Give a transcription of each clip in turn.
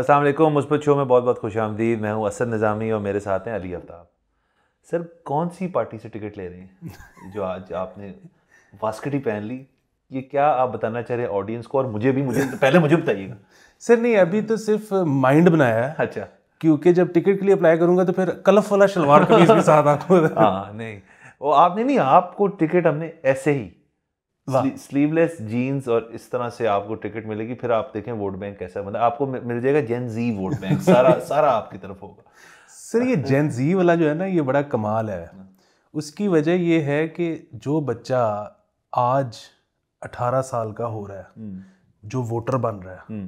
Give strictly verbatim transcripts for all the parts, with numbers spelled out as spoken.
अस्सलाम वालेकुम, मुस्बत शो में बहुत बहुत खुश आमदीद। मैं हूँ असद निज़ामी और मेरे साथ हैं अली आफ्ताब। सर, कौन सी पार्टी से टिकट ले रहे हैं जो आज आपने वास्कट ही पहन ली? ये क्या आप बताना चाह रहे हैं ऑडियंस को और मुझे भी? मुझे पहले मुझे बताइएगा। सर नहीं, अभी तो सिर्फ माइंड बनाया है। अच्छा, क्योंकि जब टिकट के लिए अप्लाई करूँगा तो फिर कलफ वाला शलवार कमीज के साथ आपको हाँ नहीं, वो आपने नहीं, आपको टिकट हमने ऐसे ही स्लीवलेस जीन्स और इस तरह से आपको टिकट मिलेगी। फिर आप देखें वोट बैंक कैसा बना, आपको मिल जाएगा जेन जी वोट बैंक, सारा सारा आपकी तरफ होगा। सर ये जेन जी वाला जो है ना, ये बड़ा कमाल है। उसकी वजह ये है कि जो बच्चा आज अठारह साल का हो रहा है, जो वोटर बन रहा है,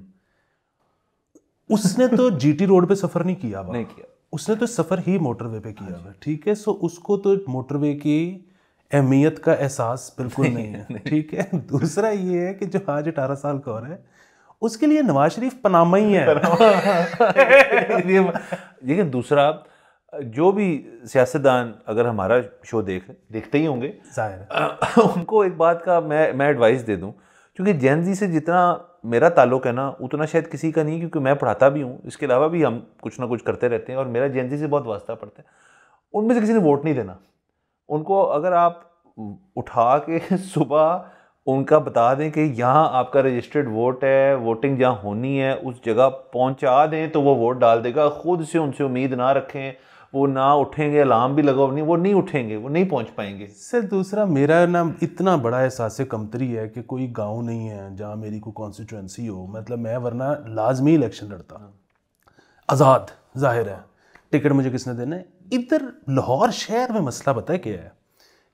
उसने तो जीटी रोड पे सफर नहीं किया नहीं किया उसने तो सफर ही मोटरवे पे किया। ठीक है, सो उसको तो मोटरवे की अहमियत का एहसास बिल्कुल नहीं, नहीं है। ठीक है, दूसरा ये है कि जो आज अठारह साल का हो रहा है उसके लिए नवाज शरीफ पनामा ही है। लेकिन दूसरा, जो भी सियासतदान अगर हमारा शो देख देखते ही होंगे, जाहिर है उनको एक बात का मैं मैं एडवाइस दे दूं, क्योंकि जेनजी से जितना मेरा ताल्लुक है ना उतना शायद किसी का नहीं, क्योंकि मैं पढ़ाता भी हूँ, इसके अलावा भी हम कुछ ना कुछ करते रहते हैं और मेरा जेनजी से बहुत वास्ता पड़ता है। उनमें से किसी ने वोट नहीं देना। उनको अगर आप उठा के सुबह उनका बता दें कि यहाँ आपका रजिस्टर्ड वोट है, वोटिंग जहाँ होनी है उस जगह पहुँचा दें, तो वो वोट डाल देगा खुद से। उनसे उम्मीद ना रखें, वो ना उठेंगे, अलार्म भी लगाओ नहीं, वो नहीं उठेंगे, वो नहीं पहुंच पाएंगे। सर दूसरा, मेरा ना इतना बड़ा एहसास कमतरी है कि कोई गांव नहीं है जहां मेरी कोई कॉन्स्टिट्यूंसी हो, मतलब मैं वरना लाजमी इलेक्शन लड़ता। आज़ाद, जाहिर है टिकट मुझे किसने देना है। इधर लाहौर शहर में मसला पता है क्या है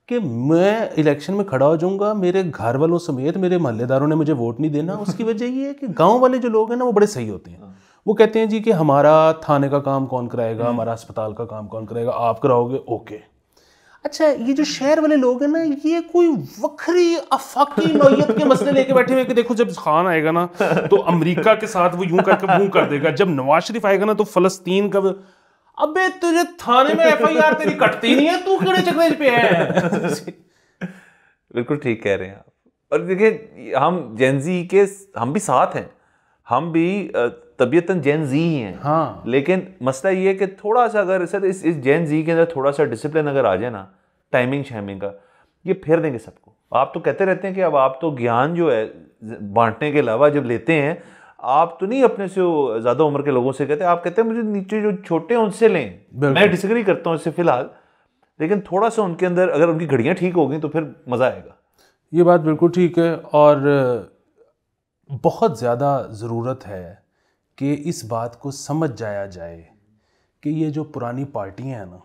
कि मैं इलेक्शन में खड़ा हो जाऊँगा, मेरे घर वालों समेत मेरे महल्लेदारों ने मुझे वोट नहीं देना। उसकी वजह ये है कि गाँव वाले जो लोग हैं ना वो बड़े सही होते हैं। वो कहते हैं जी कि हमारा थाने का काम कौन कराएगा, हमारा अस्पताल का काम कौन कराएगा, आप कराओगे, ओके। अच्छा, ये जो शहर वाले लोग हैं ना, ये कोई वखरी अफाकी नौयत के मसले लेके बैठे हुए कि देखो जब खान आएगा ना तो अमेरिका के साथ वो यूं करके यूं कर देगा, जब नवाज शरीफ आएगा ना तो फलस्तीन का। अबे तुझे थाने में एफ आई आर तेरी कटती नहीं है, तू किड़े चक्कर पे है। बिल्कुल ठीक कह रहे हैं आप। और देखिये, हम जेनजी के हम भी साथ हैं, हम भी तबीयतन जेन जी ही हैं। हाँ। लेकिन मसला ये है कि थोड़ा सा अगर सर इस इस जेन जी के अंदर थोड़ा सा डिसिप्लिन अगर आ जाए ना, टाइमिंग शाइमिंग का, ये फेर देंगे सबको। आप तो कहते रहते हैं कि अब आप तो ज्ञान जो है बांटने के अलावा जब लेते हैं, आप तो नहीं अपने से ज़्यादा उम्र के लोगों से कहते, आप कहते हैं मुझे नीचे जो छोटे हैं उनसे लें। मैं डिसग्री करता हूँ इससे फिलहाल, लेकिन थोड़ा सा उनके अंदर अगर उनकी घड़ियाँ ठीक होगी तो फिर मज़ा आएगा। ये बात बिल्कुल ठीक है, और बहुत ज़्यादा ज़रूरत है कि इस बात को समझ जाया जाए कि ये जो पुरानी पार्टियां हैं ना,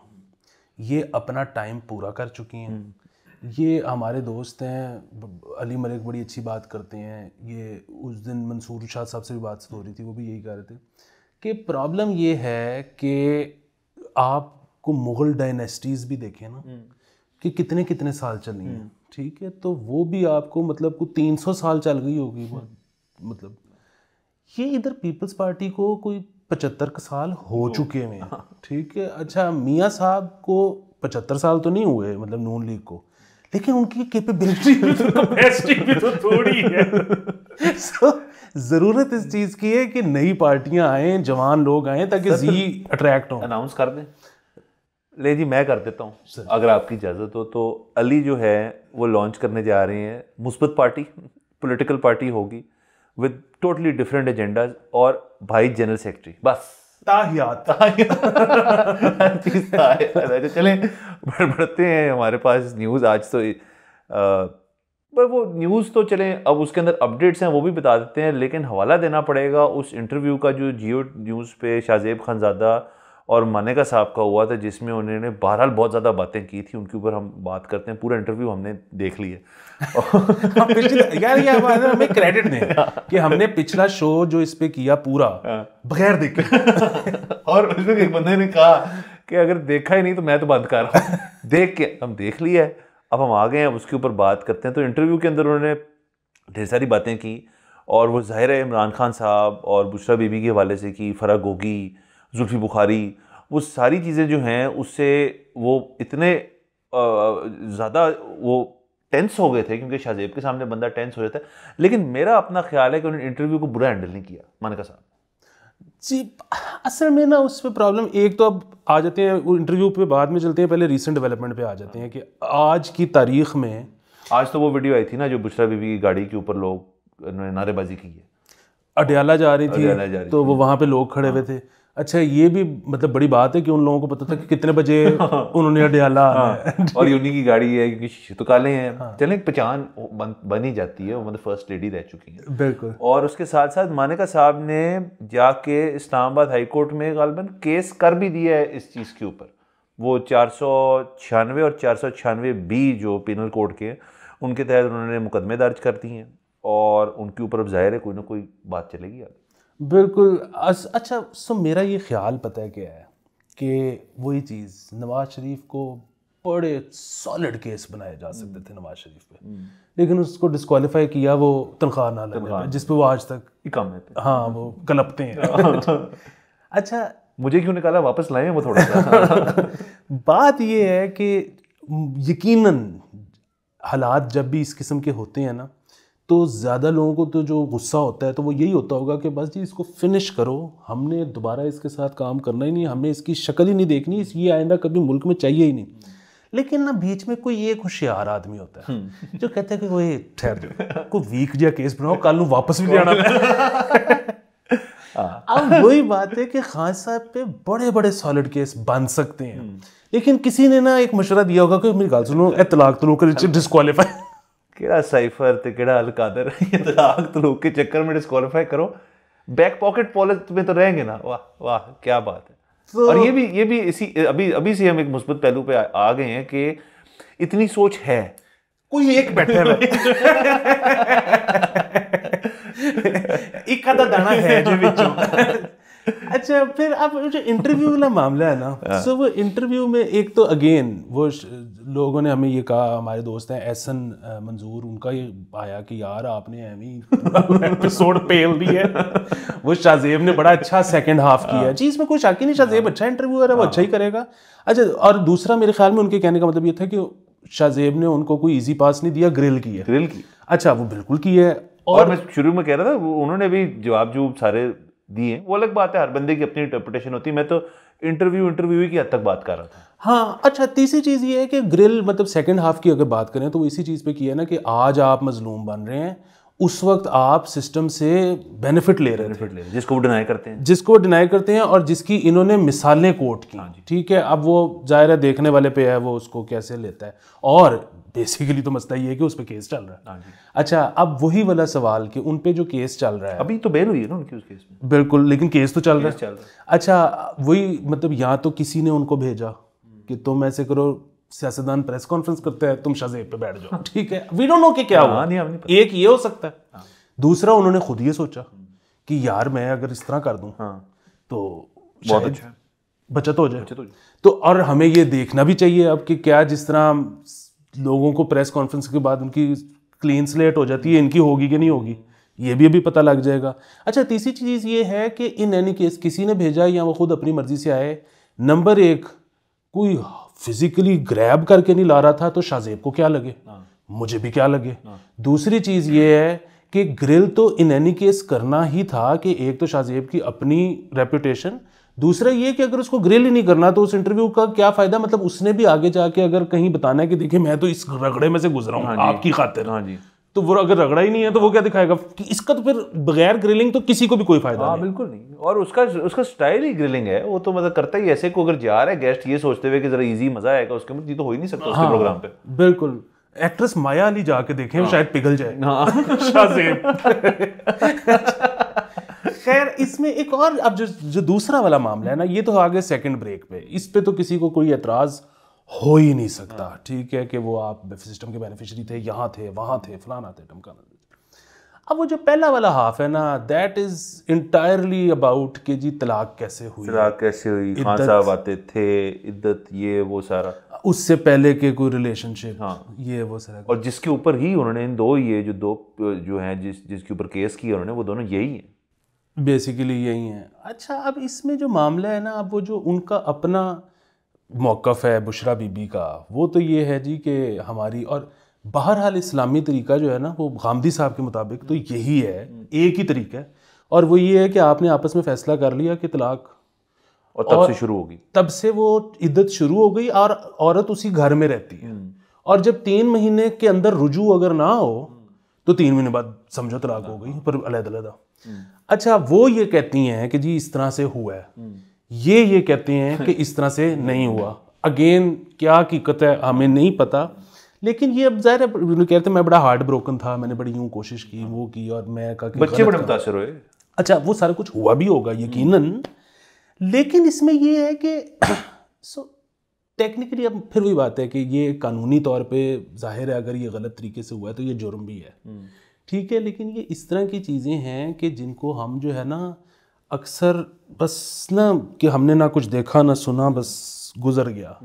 ये अपना टाइम पूरा कर चुकी हैं। ये हमारे दोस्त हैं, अली मलिक बड़ी अच्छी बात करते हैं। ये उस दिन मंसूर शाह साहब से भी बात हो रही थी, वो भी यही कह रहे थे कि प्रॉब्लम ये है कि आपको मुग़ल डायनेस्टीज़ भी देखें ना कि कितने कितने साल चली हैं। ठीक है, तो वो भी आपको मतलब को तीन सौ साल चल गई होगी। मतलब ये इधर पीपल्स पार्टी को कोई पचहत्तर साल हो चुके हैं। ठीक है, अच्छा मियाँ साहब को पचहत्तर साल तो नहीं हुए, मतलब नून लीग को, लेकिन उनकी कैपेबिलिटी तो कैपेसिटी भी तो थोड़ी है। so, ज़रूरत इस चीज़ की है कि नई पार्टियां आएँ, जवान लोग आएँ, ताकि जी अट्रैक्ट हो। अनाउंस कर दें, ले जी मैं कर देता हूँ अगर आपकी इजाज़त हो तो। अली जो है वो लॉन्च करने जा रहे हैं मुस्बत पार्टी, पोलिटिकल पार्टी होगी विद टोटली डिफरेंट एजेंडाज, और भाई जनरल सेक्रेटरी। बस ताहियात ताहियात चलें, बढ़ते हैं। हमारे पास न्यूज़ आज तो पर वो न्यूज़ तो चलें, अब उसके अंदर अपडेट्स हैं वो भी बता देते हैं, लेकिन हवाला देना पड़ेगा उस इंटरव्यू का जो जियो न्यूज़ पे शाहजेब खानज़ादा और मानेका साहब का हुआ था, जिसमें उन्होंने बहरहाल बहुत ज़्यादा बातें की थी। उनके ऊपर हम बात करते हैं, पूरा इंटरव्यू हमने देख लिया है। यार ये हमें क्रेडिट नहीं कि हमने पिछला शो जो इस पे किया पूरा बगैर देखे और उसमें एक बंदे ने कहा कि अगर देखा ही नहीं तो मैं तो बंद कर रहा हूँ। देख के हम देख लिया है, अब हम आ गए हैं, अब उसके ऊपर बात करते हैं। तो इंटरव्यू के अंदर उन्होंने ढेर सारी बातें की, और वो ज़ाहिर है इमरान खान साहब और बुशरा बीबी के हवाले से की, फरा गोगी, जुल्फी बुखारी, वो सारी चीज़ें जो हैं उससे वो इतने ज़्यादा वो टेंस हो गए थे, क्योंकि शाहजेब के सामने बंदा टेंस हो जाता है। लेकिन मेरा अपना ख्याल है कि उन्होंने इंटरव्यू को बुरा हैंडल नहीं किया मानेका साहब। जी असल में ना उस पर प्रॉब्लम, एक तो अब आ जाते हैं इंटरव्यू पे, बाद में चलते हैं, पहले रीसेंट डेवलपमेंट पे आ जाते हैं कि आज की तारीख में। आज तो वो वीडियो आई थी ना जो बुशरा बीबी की गाड़ी के ऊपर लोग ने नारेबाजी की है, अडियाला जा रही थी, जा रही तो वो वहाँ पे लोग खड़े हुए थे। अच्छा ये भी मतलब बड़ी बात है कि उन लोगों को पता था कि कितने बजे उन्होंने अडियाला, और ये उन्हीं की गाड़ी है क्योंकि शुतुकाले हैं। चलें पहचान बन ही जाती है, मतलब फर्स्ट लेडी रह चुकी हैं बिल्कुल। और उसके साथ साथ मानेका साहब ने जाके इस्लामाबाद हाई कोर्ट में गालबन केस कर भी दिया है इस चीज़ के ऊपर। वो चार सौ छियानवे और चार सौ छियानवे बी जो पिनल कोड के हैं उनके तहत उन्होंने मुकदमे दर्ज कर दिए हैं और उनके ऊपर अब जाहिर है कोई ना कोई बात चलेगी आगे बिल्कुल। अच्छा सो मेरा ये ख्याल पता है क्या है कि वही चीज़ नवाज शरीफ को बड़े सॉलिड केस बनाए जा सकते थे नवाज शरीफ पे, लेकिन उसको डिस्क्वालीफाई किया वो तनख्वाह ना लगने जिस पे वो आज तक काम है। हाँ वो कलपते हैं। अच्छा मुझे क्यों निकाला, वापस लाए वो थोड़ा सा। बात ये है कि यकीनन हालात जब भी इस किस्म के होते हैं ना तो ज़्यादा लोगों को तो जो गुस्सा होता है तो वो यही होता होगा कि बस जी इसको फिनिश करो, हमने दोबारा इसके साथ काम करना ही नहीं, हमें इसकी शक्ल ही नहीं देखनी, इस ये आइंदा कभी मुल्क में चाहिए ही नहीं। लेकिन ना बीच में कोई एक होशियार आदमी होता है जो कहता है कि कोई ठहर जाओ, कोई वीक जहा केस बनाओ, कल नू वापस भी ले आना। अब वही बात है कि खान साहब पे बड़े बड़े सॉलिड केस बन सकते हैं, लेकिन किसी ने ना एक मशवरा दिया होगा कि मेरी गल सुनो, ए तलाक तलूक डिसक्वालीफाई केड़ा साइफर ते केड़ा अलकादर तलाक तो लोग के चक्कर में डिस्क्वालीफाई करो, बैक पॉकेट पॉलिसी में तो रहेंगे ना। वाह वाह क्या बात है। so, और ये भी ये भी इसी अभी अभी से हम एक मुस्बत पहलू पे आ, आ गए हैं कि इतनी सोच है, कोई एक बैठा है एक आधा दाना है जो बीच। अच्छा फिर आप जो इंटरव्यू वाला मामला है ना, सो वो इंटरव्यू में एक तो अगेन वो लोगों ने हमें ये कहा, हमारे दोस्त हैं हसन मंजूर, उनका ये आया कि यार आपने एमी एपिसोड पेल दी है। वो शाहजेब ने बड़ा अच्छा सेकंड हाफ किया जी, इसमें कोई शक ही नहीं, शाहजेब अच्छा इंटरव्यूअर है, वो अच्छा ही करेगा। अच्छा और दूसरा मेरे ख्याल में उनके कहने का मतलब ये था कि शाहजेब ने उनको कोई ईजी पास नहीं दिया, ग्रिल की है, ग्रिल की। अच्छा वो बिल्कुल की है। और मैं शुरू में कह रहा था उन्होंने भी जवाब जो सारे दिए, वो अलग बात है, हर बंदे की अपनी इंटरप्रिटेशन होती है, मैं तो इंटरव्यू इंटरव्यू ही की हद तक बात कर रहा था। हाँ अच्छा तीसरी चीज़ ये है कि ग्रिल मतलब सेकंड हाफ की अगर बात करें तो वो इसी चीज़ पे की है ना कि आज आप मजलूम बन रहे हैं, उस वक्त आप सिस्टम से बेनिफिट ले रहे बेनिफिट ले रहे जिसको वो डिनाई करते हैं जिसको डिनाई करते हैं और जिसकी इन्होंने मिसालें कोट की। ठीक है अब वो जाहिर है देखने वाले पे है वो उसको कैसे लेता है, और बेसिकली तो मसला ये है कि उस पर केस चल रहा है। अच्छा अब वही वाला सवाल कि उन पे जो केस चल रहा है, अभी तो बेल हुई है ना उनकी उस केस में बिल्कुल, लेकिन केस तो चल रहा है। अच्छा वही मतलब यहाँ तो किसी ने उनको भेजा कि तुम ऐसे करो, सियासतदान प्रेस कॉन्फ्रेंस करते हैं, तुम शाहजेब पे बैठ जाओ। ठीक है वी डोंट नो कि क्या हुआ, एक ये हो सकता है। दूसरा उन्होंने खुद ये सोचा कि यार मैं अगर इस तरह कर दूं तो शायद बचत हो जाए, तो और हमें ये देखना भी चाहिए अब कि क्या जिस तरह लोगों को प्रेस कॉन्फ्रेंस के बाद उनकी क्लीन स्लेट हो जाती है, इनकी होगी कि नहीं होगी ये भी अभी पता लग जाएगा। अच्छा तीसरी चीज़ ये है कि इन एनी केस किसी ने भेजा या वो खुद अपनी मर्जी से आए। नंबर एक, कोई फिजिकली ग्रैब करके नहीं ला रहा था तो शाहजेब को क्या लगे, मुझे भी क्या लगे। दूसरी चीज़ ये है कि ग्रिल तो इन एनी केस करना ही था कि एक तो शाहजेब की अपनी रेपुटेशन, दूसरा ये कि अगर उसको ग्रिल ही नहीं करना तो उस इंटरव्यू का क्या फ़ायदा, मतलब उसने भी आगे जाके अगर कहीं बताना है कि देखिए मैं तो इस रगड़े में से गुजरा हूँ आपकी खातिर, हाँ जी, तो वो अगर रगड़ा ही नहीं है तो वो क्या दिखाएगा कि इसका, तो फिर बगैर ग्रिलिंग तो किसी को भी कोई फायदा नहीं, बिल्कुल नहीं। और उसका उसका स्टाइल ही ग्रिलिंग है, वो तो मतलब करता ही ऐसे को अगर जा रहा है गेस्ट ये सोचते हुए कि जरा इजी मजा आएगा उसके, मतलब ये तो हो ही नहीं सकता। हाँ, उसके प्रोग्राम पे बिल्कुल एक्ट्रेस माया अली जाके देखें। हाँ, शायद पिघल जाए। हाँ, खैर इसमें एक और अब जो जो दूसरा वाला मामला है ना, ये तो आगे सेकेंड ब्रेक पे, इस पे तो किसी को कोई एतराज हो ही नहीं सकता। ठीक है कि वो आप सिस्टम के बेनिफिशरी थे, यहाँ थे, वहाँ थे, फलाना थे, टमकाना थे। अब वो जो पहला वाला हाफ है ना, दैट इज इंटायरली अबाउट के जी तलाक कैसे हुई, तलाक कैसे हुई, खान साहब आते थे, इद्दत ये वो सारा, उससे पहले के कोई रिलेशनशिप। हाँ, ये वो सारा, और जिसके ऊपर ही उन्होंने इन दो ये जो दो जो हैं जिस जिसके ऊपर केस किया उन्होंने, वो दोनों यही हैं, बेसिकली यही हैं। अच्छा अब इसमें जो मामला है ना, अब वो जो उनका अपना मौक़िफ़ है बुशरा बीबी का, वो तो ये है जी कि हमारी, और बहरहाल इस्लामी तरीका जो है ना वो गामदी साहब के मुताबिक तो यही है, एक ही तरीका है। और वो ये है कि आपने आपस में फैसला कर लिया कि तलाक, और तब और से शुरू होगी, तब से वो इद्दत शुरू हो गई और औरत उसी घर में रहती है। और जब तीन महीने के अंदर रुजू अगर ना हो तो तीन महीने बाद समझो तलाक हो गई, पर अलग अलग। अच्छा, वो ये कहती हैं कि जी इस तरह से हुआ है, ये ये कहते हैं कि इस तरह से नहीं हुआ। अगेन क्या हकीकत है हमें नहीं पता, लेकिन ये अब जाहिर है कहते हैं मैं बड़ा हार्ट ब्रोकन था, मैंने बड़ी यूँ कोशिश की वो की, और मैं कहा कि बच्चे बड़े मुतासर हुए। अच्छा, वो सारा कुछ हुआ भी होगा यकीनन, लेकिन इसमें ये है कि सो टेक्निकली अब फिर वही बात है कि ये कानूनी तौर पे जाहिर है अगर ये गलत तरीके से हुआ है तो ये जुर्म भी है, ठीक है। लेकिन ये इस तरह की चीज़ें हैं कि जिनको हम जो है ना अक्सर बस ना कि हमने ना कुछ देखा ना सुना, बस गुजर गया।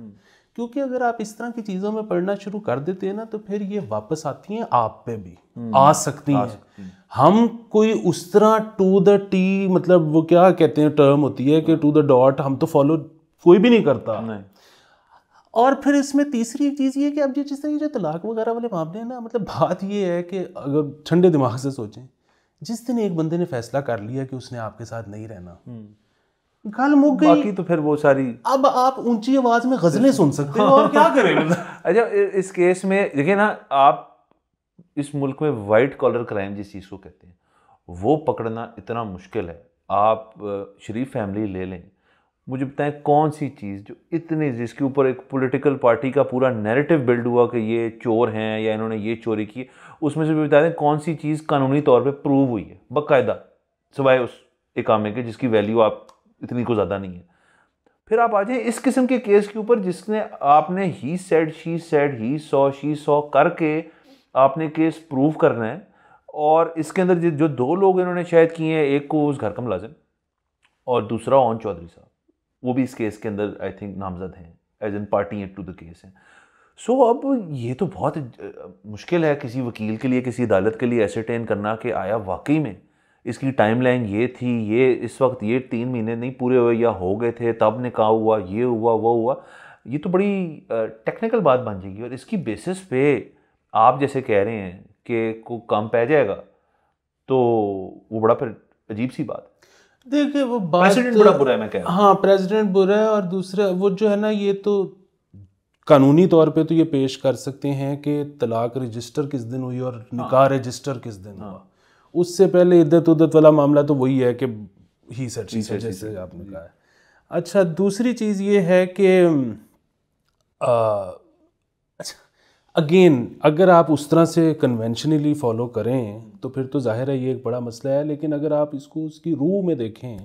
क्योंकि अगर आप इस तरह की चीज़ों में पढ़ना शुरू कर देते हैं ना तो फिर ये वापस आती हैं, आप पे भी आ सकती हैं। हम कोई उस तरह टू द टी, मतलब वो क्या कहते हैं टर्म होती है कि टू द डॉट, हम तो फॉलो कोई भी नहीं करता। और फिर इसमें तीसरी एक चीज़ ये कि अब ये जिस तरह ये जो तलाक वगैरह वाले मामले हैं ना, मतलब बात ये है कि अगर ठंडे दिमाग से सोचें, जिस दिन एक बंदे ने फैसला कर लिया कि उसने आपके साथ नहीं रहना, गल मुक गई, बाकी तो फिर वो सारी अब आप ऊंची आवाज़ में गज़लें सुन सकते हो और क्या करें। अच्छा, इस केस में देखिए ना, आप इस मुल्क में वाइट कॉलर क्राइम जिस चीज़ को कहते हैं वो पकड़ना इतना मुश्किल है। आप शरीफ फैमिली ले लें, मुझे बताएं कौन सी चीज़ जो इतने जिसके ऊपर एक पॉलिटिकल पार्टी का पूरा नैरेटिव बिल्ड हुआ कि ये चोर हैं या इन्होंने ये चोरी की, उसमें से भी बता दें कौन सी चीज़ कानूनी तौर पे प्रूव हुई है बाकायदा, सिवाय उस इकामे के जिसकी वैल्यू आप इतनी को ज़्यादा नहीं है। फिर आप आ जाए इस किस्म के केस के ऊपर जिसने आपने ही said she said, he saw she saw करके आपने केस प्रूव करना है। और इसके अंदर जो दो लोग इन्होंने शायद किए हैं, एक को उस घर का मुलाजिम और दूसरा ओन चौधरी साहब, वो भी इस केस के अंदर आई थिंक नामजद हैं as an party to the case हैं। सो अब ये तो बहुत मुश्किल है किसी वकील के लिए, किसी अदालत के लिए एसरटेन करना कि आया वाकई में इसकी टाइमलाइन ये थी, ये इस वक्त ये तीन महीने नहीं पूरे हुए या हो गए थे तब निकाह हुआ, ये हुआ वो हुआ। ये तो बड़ी टेक्निकल बात बन जाएगी और इसकी बेसिस पे आप जैसे कह रहे हैं कि को काम पै जाएगा तो वो बड़ा फिर अजीब सी बात। देखिए वो बात प्रेसिडेंट बड़ा बुरा है, मैं कह रहा हूँ। हाँ, प्रेसिडेंट बुरा है। और दूसरा वो जो है ना, ये तो कानूनी तौर पे तो ये पेश कर सकते हैं कि तलाक रजिस्टर किस दिन हुई और निकाह रजिस्टर किस दिन हुआ, उससे पहले इद्दत उद्दत वाला मामला तो वही है कि ही सर चीज है जैसे आपने कहा है। अच्छा, दूसरी चीज़ ये है कि अच्छा अगेन अगर आप उस तरह से कन्वेंशनली फॉलो करें तो फिर तो जाहिर है ये एक बड़ा मसला है। लेकिन अगर आप इसको उसकी रूह में देखें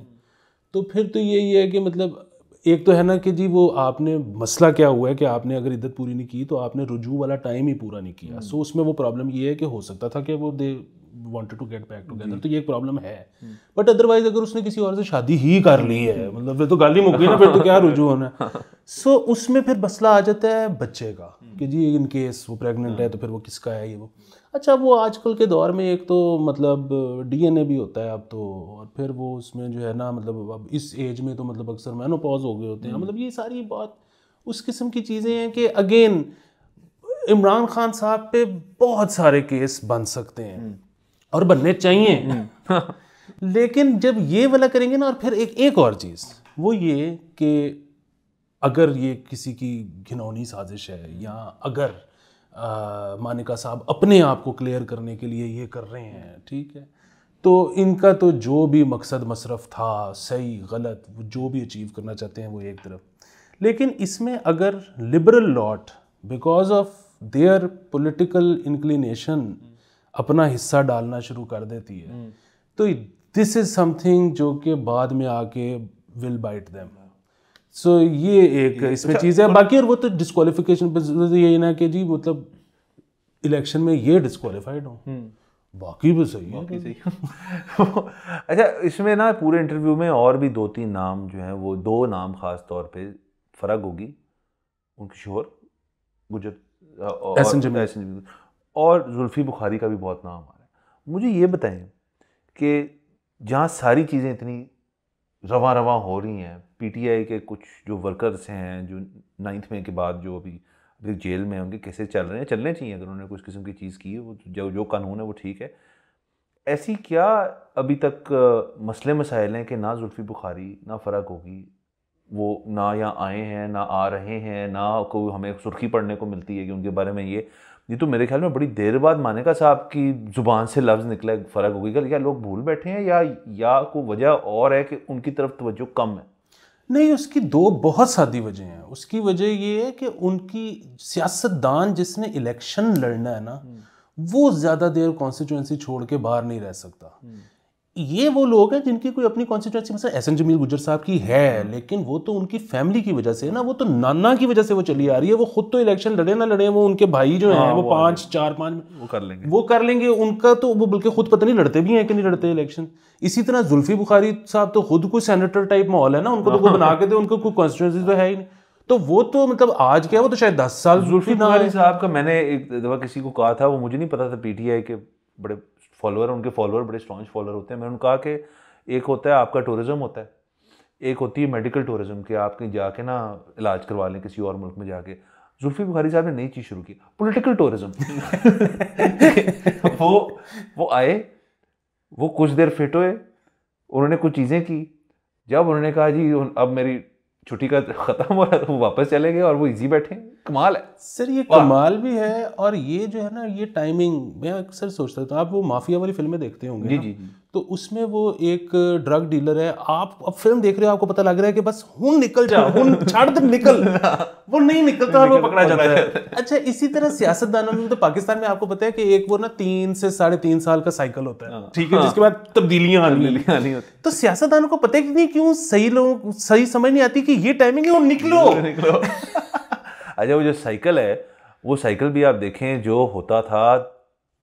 तो फिर तो यही है कि मतलब एक तो है ना कि जी वो आपने मसला क्या हुआ है कि आपने अगर इद्दत पूरी नहीं की तो आपने रुजू वाला टाइम ही पूरा नहीं किया। सो उसमें वो प्रॉब्लम ये है कि हो सकता था कि वो they wanted to get back together, तो ये एक प्रॉब्लम है। बट अदरवाइज अगर उसने किसी और से शादी ही कर ली है, मतलब फिर तो गाली मुक गई ना, फिर तो क्या रुजू होना है। सो so, उसमें फिर मसला आ जाता है बच्चे का कि जी इन केस वो प्रेग्नेंट है तो फिर वो किसका है ये वो। अच्छा, वो आजकल के दौर में एक तो मतलब डीएनए भी होता है अब तो, और फिर वो उसमें जो है ना मतलब अब इस एज में तो मतलब अक्सर मेनोपॉज हो गए होते हैं, मतलब ये सारी बात उस किस्म की चीज़ें हैं कि अगेन इमरान खान साहब पे बहुत सारे केस बन सकते हैं और बनने चाहिए। लेकिन जब ये वाला करेंगे ना, और फिर एक एक और चीज़ वो ये कि अगर ये किसी की घिनौनी साजिश है या अगर आ, मानिका साहब अपने आप को क्लियर करने के लिए ये कर रहे हैं, ठीक है, तो इनका तो जो भी मकसद मसरफ था, सही गलत जो भी अचीव करना चाहते हैं वो एक तरफ। लेकिन इसमें अगर liberal lot because of their political inclination अपना हिस्सा डालना शुरू कर देती है तो दिस इज़ समथिंग जो कि बाद में आके विल बाइट देम। सो ये एक इसमें चीज़ है। बाकी और वो तो डिस्क्वालिफिकेशन पर यही ना कि जी मतलब इलेक्शन में ये डिस्क्वालिफाइड हो, बाकी भी सही बाकी है सही। अच्छा, इसमें ना पूरे इंटरव्यू में और भी दो तीन नाम जो हैं, वो दो नाम खास तौर पे फर्क होगी, उनके शोहर गुजर और जुल्फी बुखारी का भी बहुत नाम आ रहा है। मुझे ये बताएं कि जहाँ सारी चीज़ें इतनी रवा रवा हो रही हैं, पीटीआई के कुछ जो वर्कर्स हैं जो नाइन्थ मई के बाद जो अभी अभी जेल में उनके केसेस चल रहे हैं, चलने चाहिए अगर उन्होंने कुछ किस्म की चीज़ की है, वो जो जो कानून है वो ठीक है। ऐसी क्या अभी तक मसले मसाइल हैं कि ना जुल्फ़ी बुखारी ना फ़र्क होगी वो ना यहाँ आए हैं ना आ रहे हैं, ना कोई हमें सुर्खी पढ़ने को मिलती है कि उनके बारे में ये ये तो मेरे ख्याल में बड़ी देर बाद मानेका साहब की ज़ुबान से लफ्ज़ निकला फ़र्क होगी का, क्या लोग भूल बैठे हैं या या कोई वजह और है कि उनकी तरफ तवज्जो कम है? नहीं, उसकी दो बहुत सादी वजह हैं। उसकी वजह ये है कि उनकी सियासतदान जिसने इलेक्शन लड़ना है ना वो ज़्यादा देर कॉन्स्टिट्यूंसी छोड़ के बाहर नहीं रह सकता। ये वो लोग हैं जिनकी कोई अपनी कॉन्स्टिट्यूंसी, मतलब एस एन जमील गुजर साहब की है, लेकिन वो तो उनकी फैमिली की वजह से है ना, वो तो नाना की वजह से वो चली आ रही है। वो खुद तो इलेक्शन लड़े ना लड़े, वो उनके भाई जो हैं वो पाँच चार पाँच वो कर लेंगे वो कर लेंगे उनका तो वो, बल्कि खुद पता नहीं लड़ते भी हैं कि नहीं लड़ते इलेक्शन। इसी तरह जुल्फ़ी बुखारी साहब तो खुद कोई सेनेटर टाइप माहौल है ना, उनको तो वो बना के दे, उनको कोई कॉन्स्टिट्यूंसी तो है ही नहीं। तो वो तो मतलब आज क्या है, वो तो शायद दस साल जुल्फ़ी बुखारी साहब का, मैंने एक दफ़ा किसी को कहा था, वो मुझे नहीं पता था, पीटीआई के बड़े फॉलोअर, उनके फॉलोअर बड़े स्ट्रॉन्ग फॉलोअर होते हैं। मैंने उनको कहा कि एक होता है आपका टूरिज़म होता है, एक होती है मेडिकल टूरिज़म कि आप कहीं जाके ना इलाज करवा लें किसी और मुल्क में जाके। जुल्फ़ी बुखारी साहब ने नई चीज़ शुरू की, पॉलिटिकल टूरिज़म। वो वो आए, वो कुछ देर फिट हुए, उन्होंने कुछ चीज़ें की, जब उन्होंने कहा जी अब मेरी छुट्टी का ख़त्म हो रहा है, वो वापस चले गए और वो इजी बैठे। कमाल है सर, ये कमाल भी है। और ये जो है ना ये टाइमिंग, मैं अक्सर सोचता था, आप वो माफिया वाली फिल्में देखते होंगे जी, जी जी तो उसमें वो एक ड्रग डीलर है, आप अब फिल्म देख रहे हो, आपको पता लग रहा है कि बस हुन निकल जा, हुन छाड़ दे निकल, वो नहीं निकलता और वो पकड़ा जा रहा है। अच्छा, इसी तरह सियासतदानों में तो पाकिस्तान में आपको पता है कि एक वो ना तीन से साढ़े तीन साल का साइकिल होता है, ठीक है, जिसके बाद तब्दीलियां आनी होती। तो सियासतदानों को पता नहीं क्यों सही लोग सही समझ नहीं आती कि ये टाइमिंग है और निकलो निकलो। अच्छा, वो जो साइकिल है वो साइकिल भी आप देखें जो होता था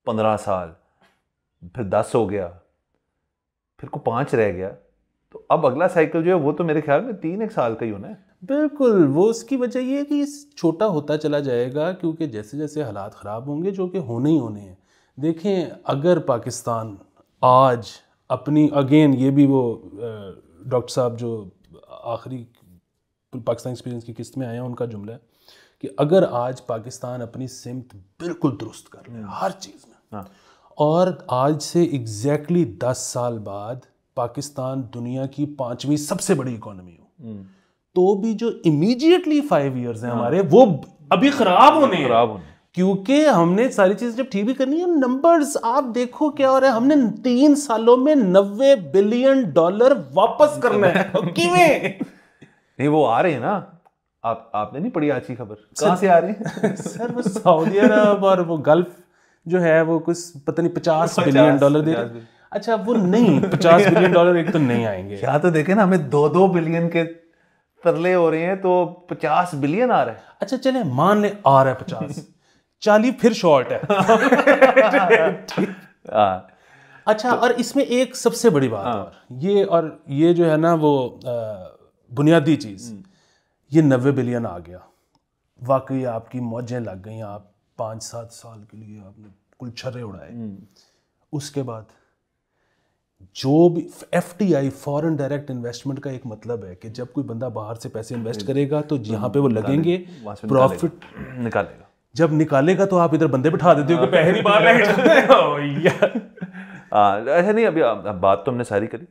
पंद्रह साल, फिर दस हो गया, फिर को पाँच रह गया, तो अब अगला साइकिल जो है वो तो मेरे ख्याल में तीन एक साल का ही होना है। बिल्कुल, वो उसकी वजह ये है कि छोटा होता चला जाएगा क्योंकि जैसे जैसे हालात ख़राब होंगे, जो कि होने ही होने हैं। देखें अगर पाकिस्तान आज अपनी, अगेन ये भी वो डॉक्टर साहब जो आखिरी पाकिस्तान एक्सपीरियंस की किस्त में आया उनका जुमला है कि अगर आज पाकिस्तान अपनी सिमत बिल्कुल दुरुस्त कर ले हर चीज़ में, हाँ। और आज से एग्जैक्टली दस साल बाद पाकिस्तान दुनिया की पांचवी सबसे बड़ी इकोनॉमी हो, तो भी जो इमीडिएटली फाइव इयर्स हैं हमारे, वो अभी ख़राब होने खराब होने क्योंकि हमने सारी चीज़ जब ठीक भी करनी है। नंबर्स आप देखो क्या हो रहा है, हमने तीन सालों में नब्बे बिलियन डॉलर वापस करना है। नहीं, वो आ रहे हैं ना, आप आपने नहीं पढ़ी अच्छी खबर कहाँ से आ रही है? सर वो सऊदी अरब और वो गल्फ जो है वो कुछ पता नहीं पचास बिलियन डॉलर दे रहे हैं। अच्छा, वो नहीं पचास बिलियन डॉलर एक तो नहीं आएंगे क्या? तो देखे ना, हमें दो दो बिलियन के तरले हो रहे हैं, तो पचास बिलियन आ रहा है। अच्छा चले मान ले आ रहा है पचास, चालीस फिर शॉर्ट है। अच्छा, और इसमें एक सबसे बड़ी बात ये, और ये जो है ना वो बुनियादी चीज़, ये नब्बे बिलियन आ गया, वाकई आपकी मौजें लग गई, आप पाँच सात साल के लिए आपने कुल छर्रे उड़ाए। उसके बाद जो भी F T I foreign direct investment का एक मतलब है कि जब कोई बंदा बाहर से पैसे इन्वेस्ट करेगा तो यहाँ पे वो लगेंगे, प्रॉफिट निकालेगा, जब निकालेगा तो आप इधर बंदे बिठा देते हो कि पैसे नहीं बाहर निकालते। ऐसा नहीं, अभी बात तो हमने सारी करी,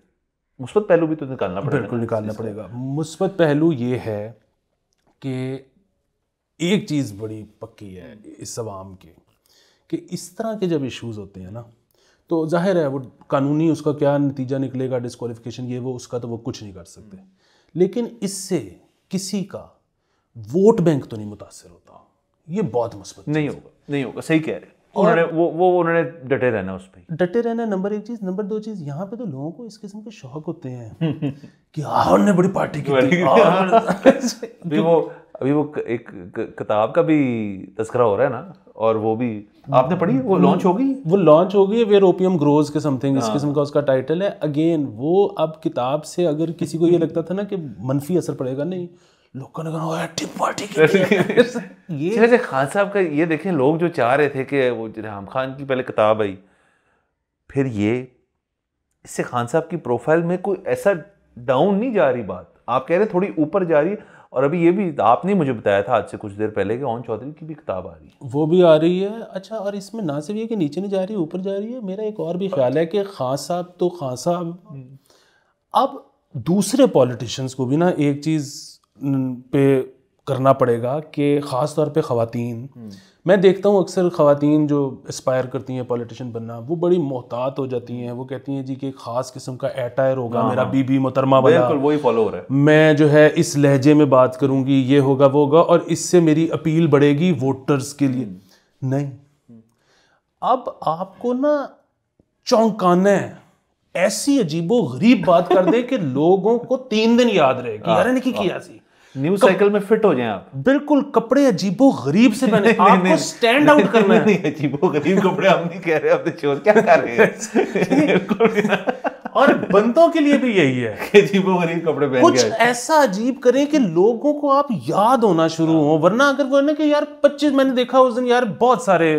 मुस्बत पहलू भी तो निकालना पड़ेगा। बिल्कुल निकालना पड़ेगा। मुस्बत पहलू ये है कि एक चीज़ बड़ी पक्की है इस आवाम के कि इस तरह के जब इश्यूज़ होते हैं ना तो जाहिर है वो कानूनी उसका क्या नतीजा निकलेगा, डिस्क्वालिफिकेशन ये वो, उसका तो वो कुछ नहीं कर सकते, लेकिन इससे किसी का वोट बैंक तो नहीं मुतासर होता। ये बहुत मुस्बत नहीं होगा, नहीं होगा, सही कह रहे हैं। और वो वो उन्होंने डटे रहना, उस पर डटे रहना, नंबर एक चीज़। नंबर दो चीज़, यहाँ पे तो लोगों को इस किस्म के शौक होते हैं कि आहन ने बड़ी पार्टी की अभी वो अभी वो एक किताब का भी तस्करा हो रहा है ना, और वो भी आपने पढ़ी, वो लॉन्च हो गई वो लॉन्च हो गई वेयर ओपियम ग्रोज के समथिंग, इस किस्म का उसका टाइटल है। अगेन वो अब किताब से अगर किसी को ये लगता था ना कि मनफी असर पड़ेगा, नहीं, लोगों ने कहा टी पार्टी की। ये खान साहब का ये देखें, लोग जो चाह रहे थे कि वो हम खान की पहले किताब आई, फिर ये, इससे खान साहब की प्रोफाइल में कोई ऐसा डाउन नहीं जा रही, बात आप कह रहे थोड़ी ऊपर जा रही है। और अभी ये भी आपने मुझे बताया था आज से कुछ देर पहले कि ओन चौधरी की भी किताब आ रही है। वो भी आ रही है। अच्छा, और इसमें ना सिर्फ ये कि नीचे नहीं जा रही है, ऊपर जा रही है। मेरा एक और भी ख्याल है कि खान साहब तो खान साहब, अब दूसरे पॉलिटिशियंस को भी ना एक चीज़ पे करना पड़ेगा कि ख़ास तौर पे ख़वातीन, मैं देखता हूँ अक्सर ख़वातीन जो एस्पायर करती हैं पॉलिटिशियन बनना, वो बड़ी मोहतात हो जाती हैं। वो कहती हैं जी कि ख़ास किस्म का एटायर होगा, मेरा बीबी मोहतरमा वाला, वही फॉलो हो रहा है, मैं जो है इस लहजे में बात करूँगी, ये होगा वो होगा और इससे मेरी अपील बढ़ेगी वोटर्स के लिए। नहीं, अब आपको ना चौंकाना है, ऐसी अजीबो गरीब बात कर दे कि लोगों को तीन दिन याद रहेगी, यार इनकी क्या थी, न्यूज़ साइकिल में फिट हो जाएं आप। बिल्कुल, कपड़े अजीबो गरीब से पहने, आपको स्टैंड आउट करना है। नहीं, अजीबो गरीब कपड़े हम नहीं कह रहे, आपने चोर क्या कर रहे हैं। और बंदों के लिए भी यही है, अजीबो गरीब कपड़े पहन के कुछ ऐसा अजीब करें कि लोगों को आप याद होना शुरू हो। वरना अगर वो ना कि यार पच्चीस, मैंने देखा उस दिन यार बहुत सारे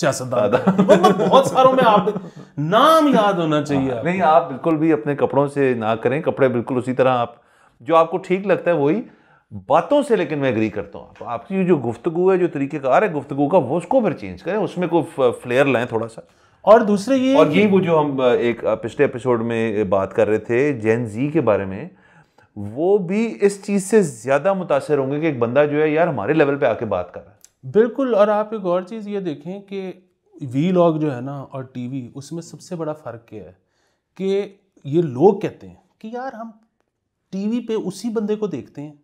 सियासतदान, बहुत सारों में आप नाम याद होना चाहिए। नहीं, आप बिल्कुल भी अपने कपड़ों से ना करें, कपड़े बिल्कुल उसी तरह आप जो आपको ठीक लगता है वही बातों से। लेकिन मैं एग्री करता हूँ, आप, आपकी जो गुफ्तगू है, जो तरीकेकार है गुफ्तगू का, वो उसको फिर चेंज करें, उसमें कोई फ्लेयर लाएं थोड़ा सा। और दूसरे ये और ये वो जो हम एक पिछले एपिसोड में बात कर रहे थे जेन जी के बारे में, वो भी इस चीज़ से ज़्यादा मुतासर होंगे कि एक बंदा जो है यार हमारे लेवल पर आके बात कर रहा है। बिल्कुल। और आप एक और चीज़ ये देखें कि वी लॉग जो है ना और टीवी, उसमें सबसे बड़ा फ़र्क क्या है कि ये लोग कहते हैं कि यार हम टीवी पे उसी बंदे को देखते हैं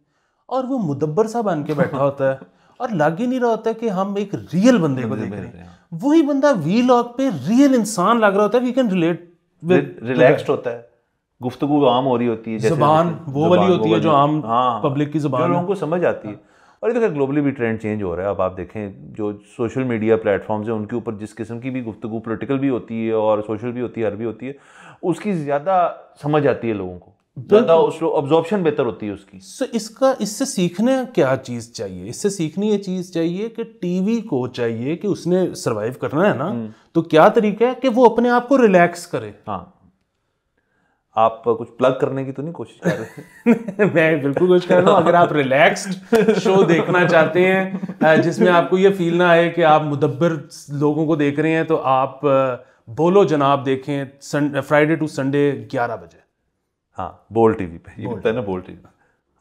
और वो मुदब्बर सा बन के बैठा होता है और लागे नहीं रहा होता है कि हम एक रियल बंदे को देख रहे हैं। वही बंदा वी लॉग पे रियल इंसान लग रहा होता है, वी कैन रिलेट, रिलैक्स्ड होता है, गुफ्तगू आम हो रही होती है, ज़बान वो वाली होती है जो आम पब्लिक की ज़बान, लोगों को समझ आती है। और ये देखिए ग्लोबली भी ट्रेंड चेंज हो रहा है। अब आप देखें जो सोशल मीडिया प्लेटफॉर्म्स हैं उनके ऊपर जिस किस्म की भी गुफ्तगू, पॉलिटिकल भी होती है और सोशल भी होती है, हर भी होती है, उसकी ज़्यादा समझ आती है लोगों को, ज़्यादा उसको अब्जॉर्प्शन बेहतर होती है उसकी। सो इसका इससे सीखना क्या चीज़ चाहिए, इससे सीखनी ये चीज़ चाहिए कि टीवी को चाहिए कि उसने सर्वाइव करना है ना, तो क्या तरीका है कि वो अपने आप को रिलैक्स करे। हाँ, आप कुछ प्लग करने की तो नहीं कोशिश कर रहे? मैं बिल्कुल कोशिश कर रहा हूँ। अगर आप रिलैक्स्ड शो देखना चाहते हैं जिसमें आपको ये फील ना आए कि आप मुदब्बर लोगों को देख रहे हैं, तो आप बोलो जनाब देखें फ्राइडे टू संडे ग्यारह बजे, हाँ, बोल टीवी पे। ये बोलता है ना, बोल टीवी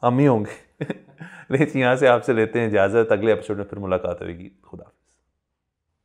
हम ही होंगे। नहीं, यहाँ से आपसे लेते हैं इजाज़त, अगले एपिसोड में फिर मुलाकात होगी। खुदा।